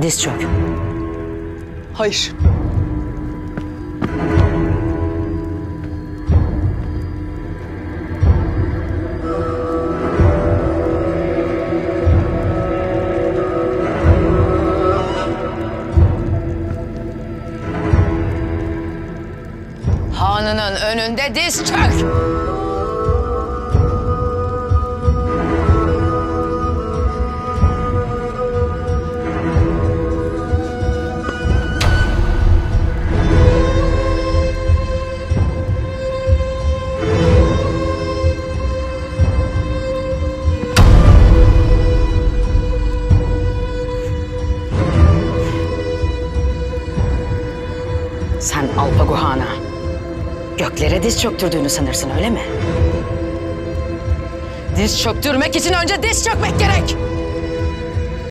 Diz çök. Hayır. Hanının önünde diz çök. Sen Alpaguhana, göklere diz çöktürdüğünü sanırsın öyle mi? Diz çöktürmek için önce diz çökmek gerek!